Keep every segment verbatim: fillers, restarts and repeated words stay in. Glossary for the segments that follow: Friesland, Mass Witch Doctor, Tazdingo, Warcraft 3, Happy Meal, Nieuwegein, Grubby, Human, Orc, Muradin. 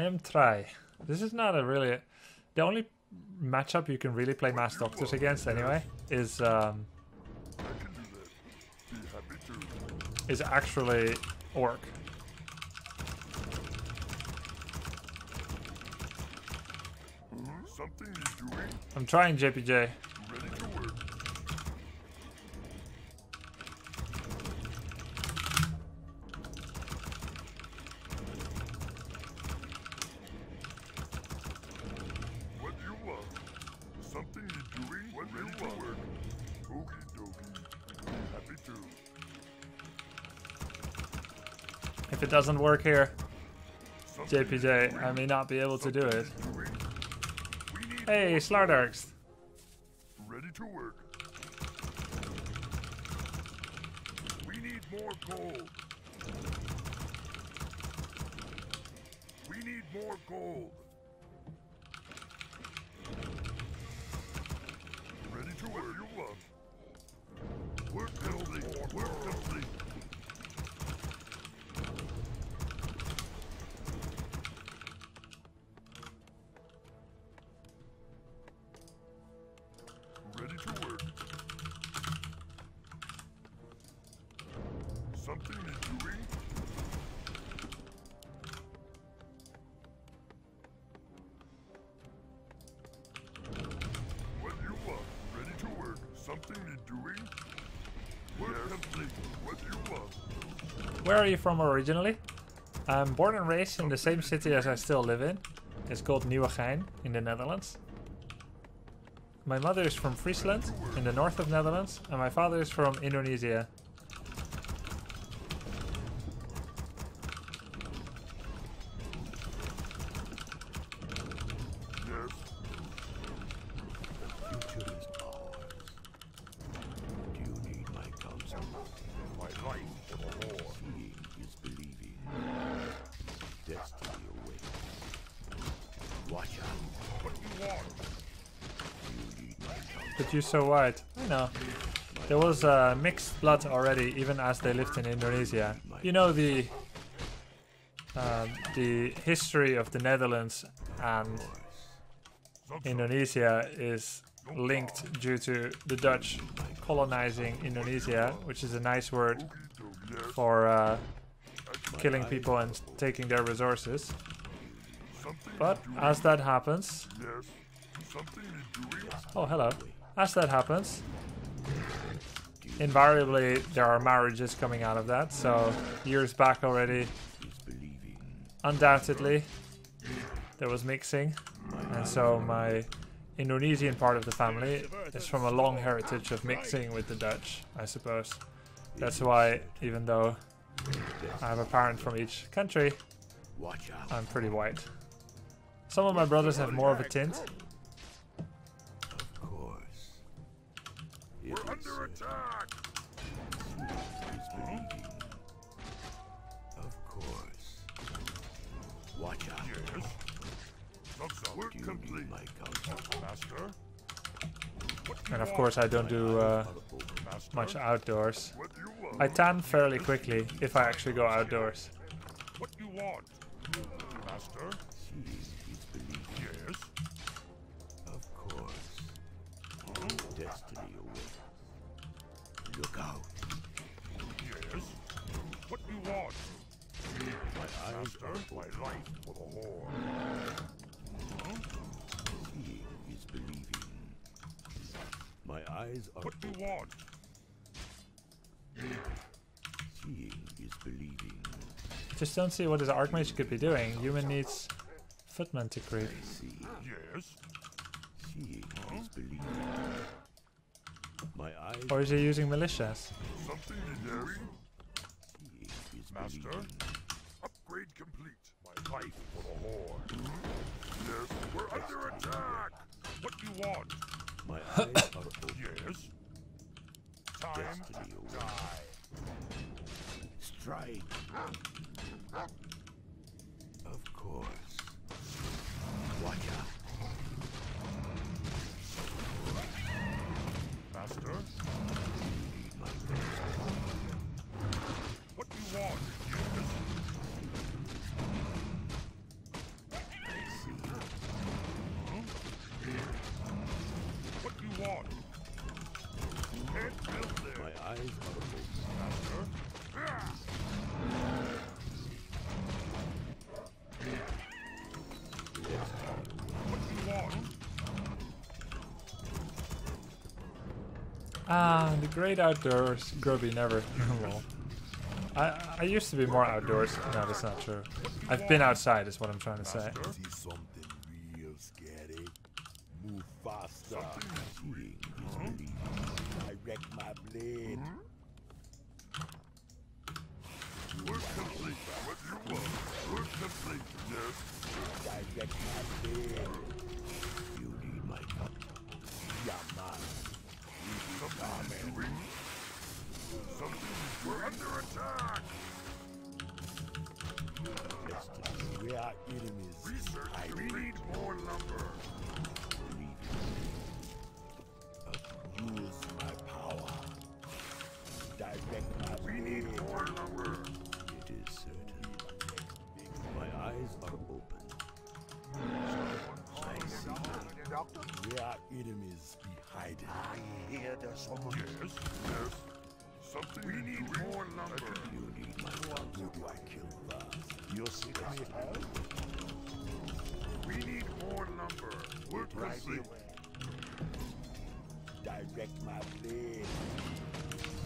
I am try. This is not a really... The only matchup you can really play Mass Doctors against anyway is... Um, is actually Orc. Something you're doing? I'm trying, J P J. Ready to work. What do you want? Something you're doing? What do you want? Okie dokie. Happy to. If it doesn't work here, something J P J, I may not be able to do it. Hey, Slardarks! Ready to work. We need more gold. We need more gold. Ready to work. You love. Work building. Work building. Where are you from originally? I'm born and raised in the same city as I still live in. It's called Nieuwegein in the Netherlands. My mother is from Friesland in the north of Netherlands, and my father is from Indonesia. You're so white. I know. There was uh, mixed blood already, even as they lived in Indonesia. You know the uh, the history of the Netherlands and Indonesia is linked due to the Dutch colonizing Indonesia, which is a nice word for uh, killing people and taking their resources. But as that happens... Oh, hello. As that happens, invariably there are marriages coming out of that, so years back already, undoubtedly, there was mixing, and so my Indonesian part of the family is from a long heritage of mixing with the Dutch, I suppose. That's why, even though I have a parent from each country, I'm pretty white. Some of my brothers have more of a tint. We're under attack! Of course. Watch out. Yes. Work complete. Master. And of course I don't do uh, much outdoors. I tan fairly quickly if I actually go outdoors. What do you want? Master? Yes. Of course. Destiny. Look out. Yes. What do you want? My eyes are my life for the whore. Huh? Seeing is believing. My eyes are. What do you want? Seeing is believing. Just don't see what his Archmage could be doing. Human needs footman to creep. See. Yes. Seeing huh? is believing. My eyes or is he using militias? Something in Master, upgrade complete. My life for the whore. Yes, we're under attack. What do you want? My eyes are open. Yes. Time Destiny to die. Strike. Of course. Watch out. Master? What do you want? Yes. Ah, the great outdoors. Grubby never. Well, I, I used to be more outdoors. No, that's not true. I've been outside is what I'm trying to say. See something real scary. Move faster. I wreck my blade. We're complete. What you want? We're complete. Yes. I wreck my blade. You need my help. Yeah, man. Something, we're under attack. We are enemies. Research. I need, need more lumber. Use my power. Direct my. We need more lumber. It is certain. My eyes are open. I see. We are enemies. Hide. I hear there's someone. Yes, yes. Something we need more lumber. You need my lumber. Who do I kill first? You'll see that. We need more lumber. We're right away. Direct my blade.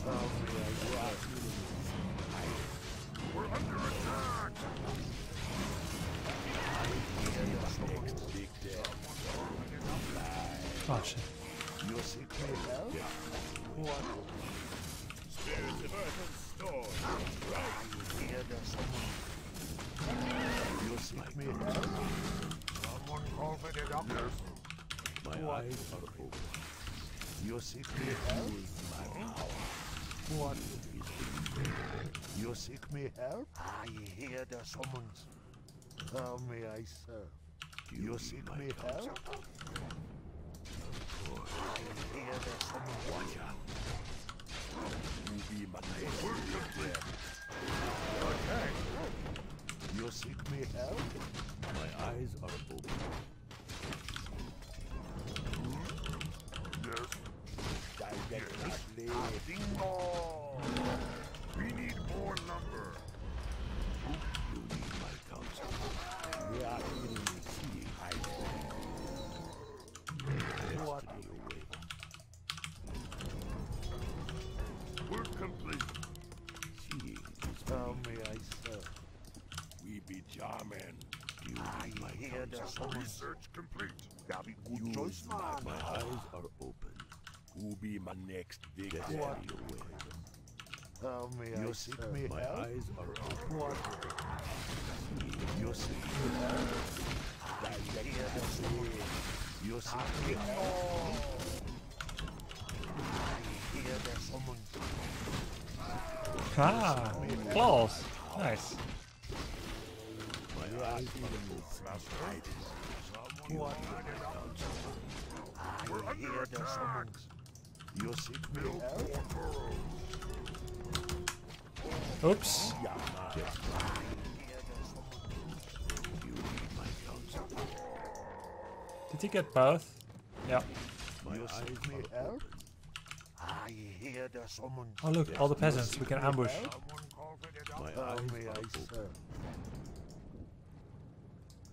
Oh, we are enemies. We're under attack. I hear there's someone. Big death. Oh, shit. You'll see Clayhouse? Yeah. What? Spirit of earth and storm. Right here, there's someone. You'll see Clayhouse? Someone call for the doctor. My what? Eyes are open. You'll see Clayhouse? My power. What? You seek me help? I hear the summons. How may I serve? You, you seek me help? I hear there's someone. Watch out. We're complete. Okay. You seek me help? My eyes are open. Yes. Directly. Bingo. We need more lumber. You need my counsel. We are enemies. I see. What? We're complete. Seeing is how may I serve? We be Jarman. You I my hear the research complete. That be good you choice, man. My eyes are open. Who be my next victim? What? How may you I seek serve? Me? My help? Eyes are open. What? You seek me? I hear the story. You seek me? Ah, balls. Nice. My eyes are I hear the summons. You seek me out. Oops. Did he get both? Yeah. You seek me out. I hear the summon. Oh look, all the peasants, we can ambush. My eyes may I serve.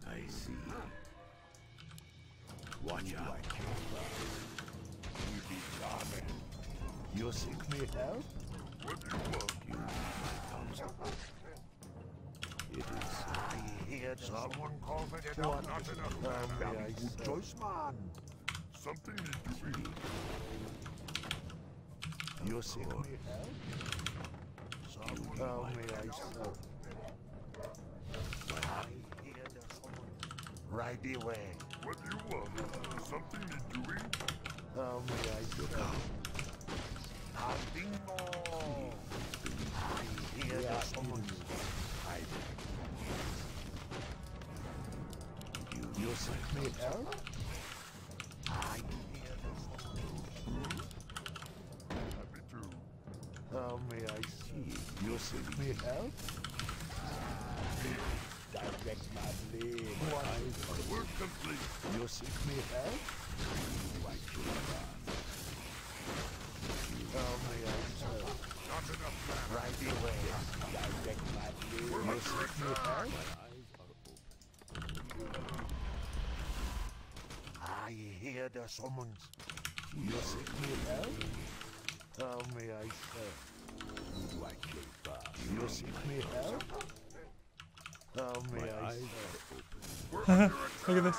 I see. Watch out. You be charming. You seek me help? What do you want? You need my counsel. It is. I hear the summon. Someone call for the doctor. Not enough. How may I serve? Something is to read. You seek me help? Someone tell me I serve. I hear the summons. Right away. What do you want? Something is doing? How may I serve? Nothing more. I hear the summons. You seek me help? I hear the summons. How may I see? You seek me help? Direct my blade. My eyes are work complete. You seek me help? How may I serve? Not enough man. Right away. Direct my blade. You seek me help? My eyes are open. I hear the summons. You seek me help? Oh, may I say? Like you seek me help? Oh, may my I say? Look at this.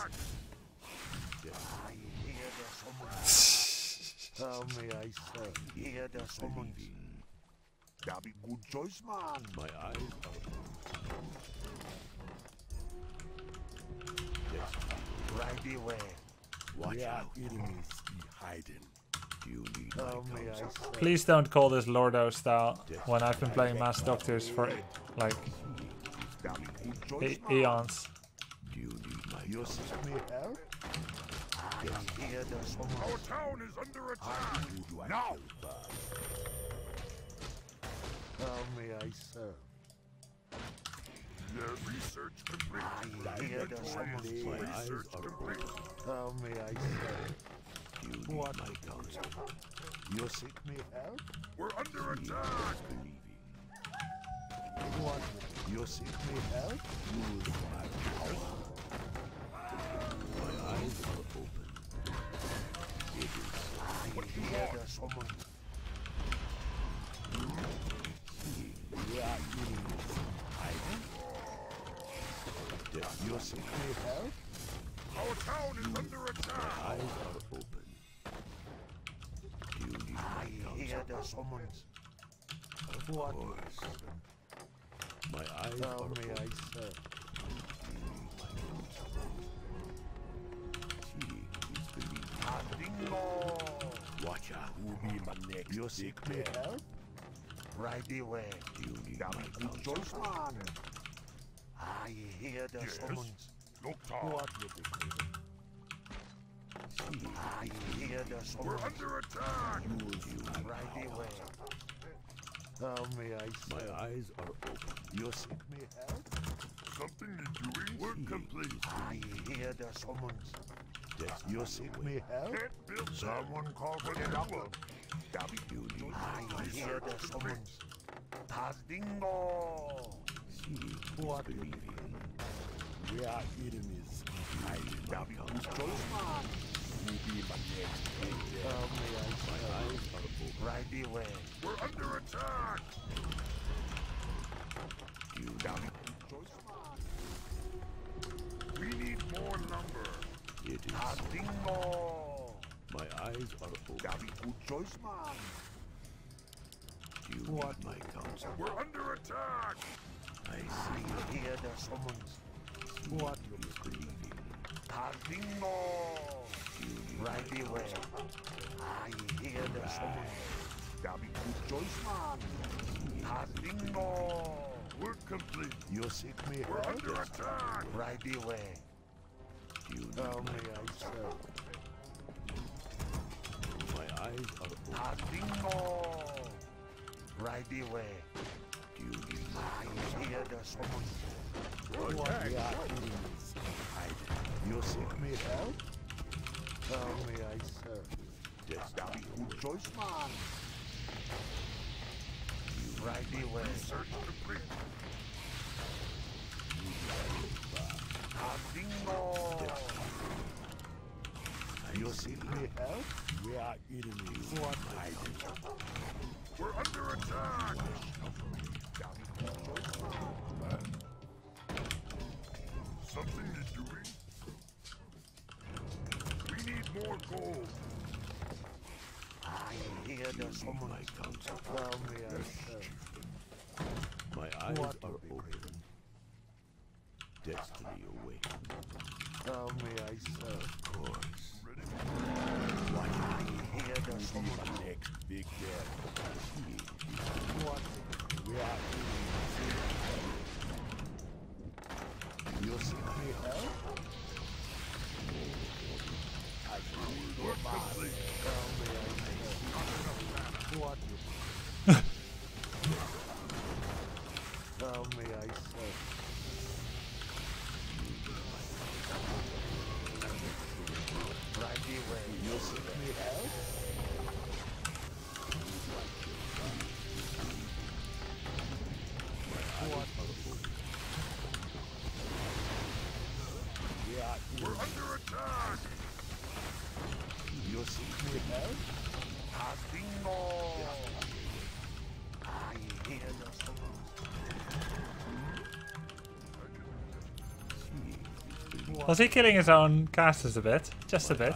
Oh, may I say? Here there's someone. That'd be good choice, man. My eyes are right away. Watch yeah, out, enemies be hiding. You need oh, my eyes. Please don't call this Lordo style when I've been playing Mass Doctors for like e eons. Do you need my you seek me help? I hear there's someone. Our town is under attack. Now. How may I serve? The research complete. I hear the research complete. How may I serve? You what my counsel? You seek me help? We're under attack. What? You seek me help? You lose my power. My eyes are open. It is. What you hear the someone? Yeah, you need you seek me help? Our town is under attack. My eyes are open. Do you need I my hear the summons. What? My eyes are open. Tell me I said. Watch out. Who will be my next? You seek me help? Right away. You need my choice, man. I hear the yes. summons. Look what you see. I hear the summons. We're under attack. You will be right away. How may I see? My eyes are open. You seek me help? Something you're doing? Work complete. I hear the summons. Yes, you seek me help? Someone call for the double. You need I hear the summons. Tazdingo! See, what are you we are enemies. I will be close, man. You be my next angel. Tell me I shall. Right away. We're under attack. You will be close, man. We need more number. It is. Tazdingo! My eyes are open. That'd be good choice, man. Do you want my counsel? We're under attack. I see. I hear the summons. What you believe in? Tazingo. Right away. I hear the summons. That'd be good choice, man. Tazingo. We're complete. You seek me. We're under attack. Right away. You tell me I serve. Tazingo! Right away. Do you need I hear the summons. What we are enemies. You seek me help? Tell me I serve. That's not a good choice, man. You right away. Search the print. Tazingo! You seek me help? We are enemies. What we're under attack. Something is doing. We need more gold. I hear the summons. Tell me I my eyes what are open. Destiny awaits. Tell me I serve. Of course. What I hear the summons next big death. What we are you seek me help? I will work complete. Tell me I say. What tell me I say. You seek me help? What? Yeah, we're under attack. You seek me help? Was he killing his own casters a bit? Just a bit.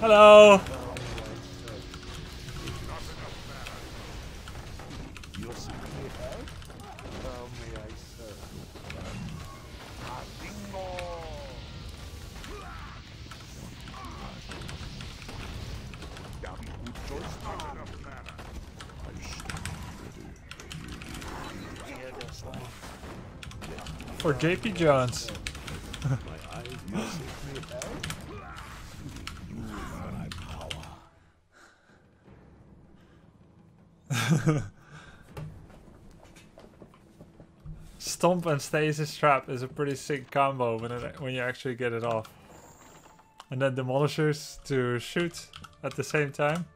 Hello. For J P Jones. Stomp and stasis trap is a pretty sick combo when it, when you actually get it off. And then demolishers to shoot at the same time.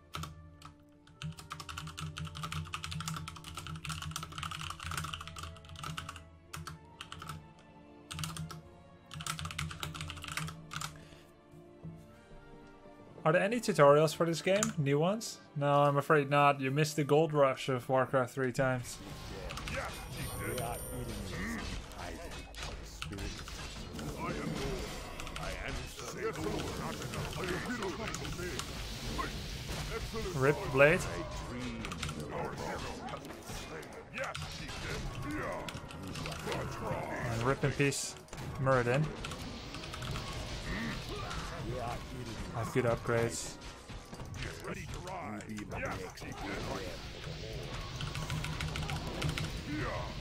Are there any tutorials for this game? New ones? No, I'm afraid not. You missed the gold rush of Warcraft three times. Rip blade. And rip in peace, Muradin. I have good upgrades. Yeah.